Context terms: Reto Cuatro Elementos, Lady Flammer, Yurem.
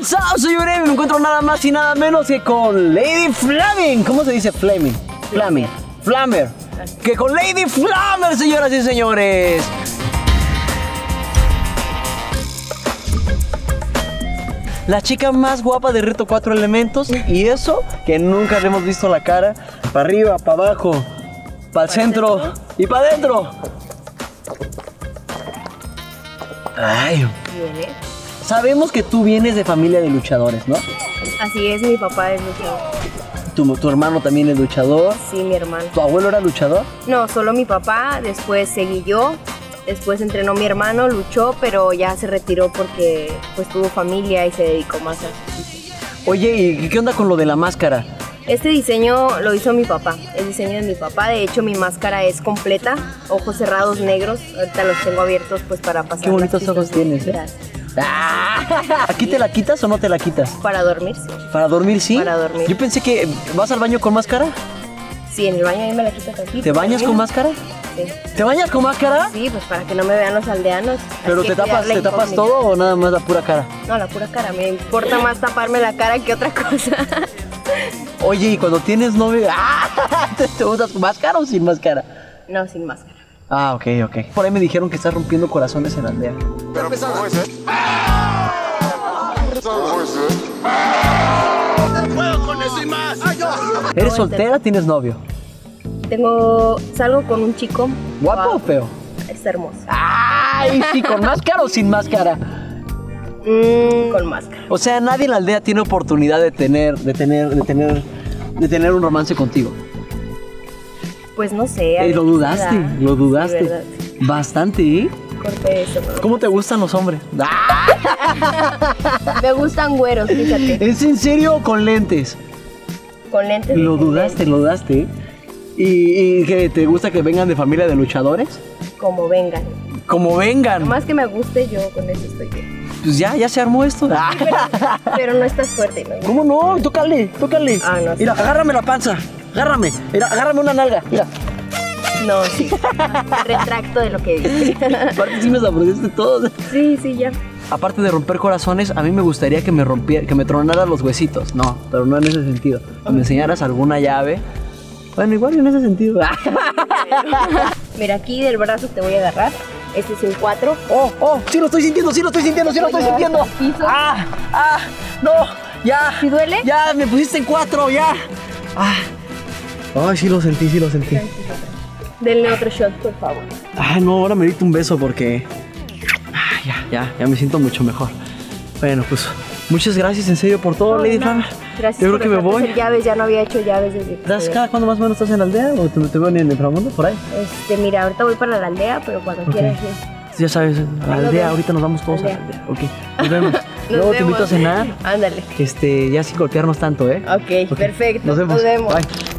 What's up, soy Yurem y me encuentro nada más y nada menos que con Lady Flammer. ¿Cómo se dice Flammer? Flammer. Flammer. Que con Lady Flammer, señoras y señores. La chica más guapa de Reto Cuatro Elementos, y eso que nunca le hemos visto la cara. Para arriba, para abajo, para el centro y para adentro. Ay. Sabemos que tú vienes de familia de luchadores, ¿no? Así es, mi papá es luchador. ¿Tu hermano también es luchador? Sí, mi hermano. ¿Tu abuelo era luchador? No, solo mi papá, después seguí yo. Después entrenó mi hermano, luchó, pero ya se retiró porque pues tuvo familia y se dedicó más a eso. Oye, ¿y qué onda con lo de la máscara? Este diseño lo hizo mi papá, el diseño de mi papá. De hecho, mi máscara es completa, ojos cerrados negros. Ahorita los tengo abiertos pues para pasar. Qué bonitos ojos tienes, ¿eh? Ah, ¿aquí te la quitas o no te la quitas? Para dormir, sí. ¿Para dormir, sí? Para dormir. Yo pensé que... ¿Vas al baño con máscara? Sí, en el baño a mí me la quito tranquilo. ¿Te bañas con máscara? Sí. ¿Te bañas con máscara? Sí, pues para que no me vean los aldeanos. ¿Pero te tapas todo o nada más la pura cara? No, la pura cara. Me importa más taparme la cara que otra cosa. Oye, ¿y cuando tienes novio? ¡Ah! ¿Te usas máscara o sin máscara? No, sin máscara. Ah, ok, ok. Por ahí me dijeron que estás rompiendo corazones en la aldea. Pero ¿cómo es, eh? ¿Cómo es, eh? ¡Puedo con eso y más! ¿Eres soltera o tienes novio? Salgo con un chico. ¿Guapo o feo? Es hermoso. ¡Ay! ¿Sí, con máscara o sin máscara? Con máscara. O sea, nadie en la aldea tiene oportunidad de tener un romance contigo. Pues no sé. Lo dudaste, lo dudaste. Sí, bastante, ¿eh? Corté eso. ¿Cómo te gustan los hombres? Me gustan güeros, fíjate. ¿Es en serio o con lentes? Con lentes. Lo dudaste, lo dudaste, ¿eh? ¿Y que te gusta que vengan de familia de luchadores? Como vengan. Como vengan. Más que me guste, yo con eso estoy bien. Pues ya se armó esto. Ah. Pero no estás fuerte. No. ¿Cómo no? Tócale, tócale. Ah, no. Mira, sí. Agárrame la panza. Agárrame. Mira, agárrame una nalga. Mira. No, sí. Me retracto de lo que dije. Aparte sí me saboreaste todo. Sí, sí, ya. Aparte de romper corazones, a mí me gustaría que me tronaras los huesitos. No, pero no en ese sentido. Que me enseñaras alguna llave. Bueno, igual en ese sentido. Mira, aquí del brazo te voy a agarrar. Este es el 4. ¡Oh, oh! ¡Sí lo estoy sintiendo, sí lo estoy sintiendo, sí lo estoy sintiendo! ¡Ah, ah! ¡No! ¡Ya! ¿Sí duele? ¡Ya! ¡Me pusiste en 4, ya! ¡Ah! ¡Ay, sí lo sentí, sí lo sentí! Denle otro shot, por favor. ¡Ay, no! Ahora me diste un beso porque... Ah, ya me siento mucho mejor. Bueno, pues... Muchas gracias, en serio, por todo, Lady Flammer. Gracias. Yo creo que me voy. Llaves, ya no había hecho llaves desde que... ¿Cada cuándo más o menos estás en la aldea o te veo en el inframundo por ahí? Mira, ahorita voy para la aldea, pero cuando quieras. Ya sabes, la aldea, ahorita nos vamos todos a la aldea. Ok, nos vemos. Luego te invito a cenar. Ándale. Ya sin golpearnos tanto, ¿eh? Ok, perfecto. Nos vemos. Bye.